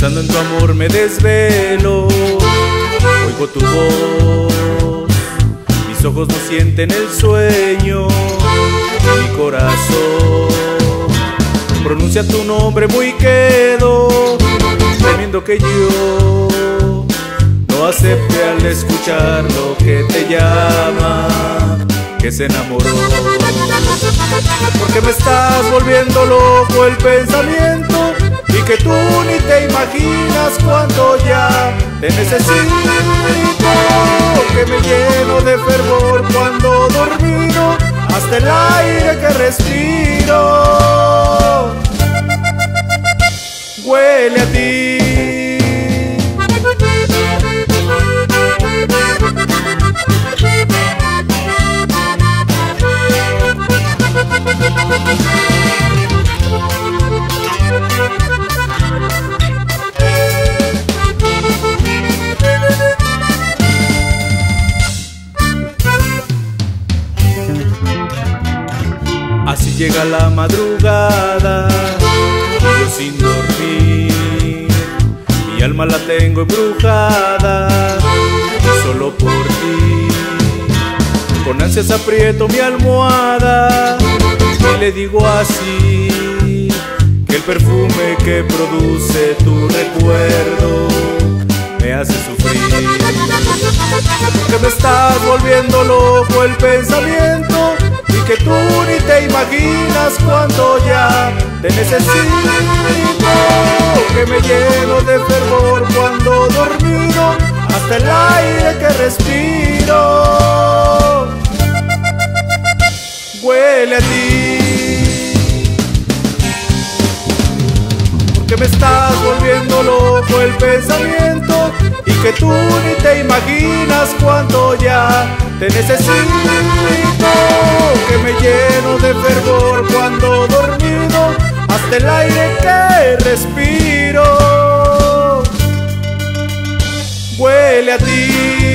pensando en tu amor me desvelo. Oigo tu voz, mis ojos no sienten el sueño. Mi corazón pronuncia tu nombre muy quedo, temiendo que yo no acepte al escuchar lo que te llama, que se enamoró. Porque me estás volviendo loco el pensamiento, y que tú ni te imaginas cuando ya te necesito, que me lleno de fervor cuando dormido hasta el aire que respiro huele a ti. Así llega la madrugada, yo sin dormir, mi alma la tengo embrujada, solo por ti. Con ansias aprieto mi almohada y le digo así, que el perfume que produce tu recuerdo me hace sufrir. Porque me estás volviendo loco el pensamiento, y que tú ni te imaginas cuando ya te necesito, que me lleno de fervor cuando dormido hasta el aire que respiro huele a ti. Que me estás volviendo loco el pensamiento, y que tú ni te imaginas cuando ya te necesito, que me lleno de fervor cuando dormido hasta el aire que respiro huele a ti.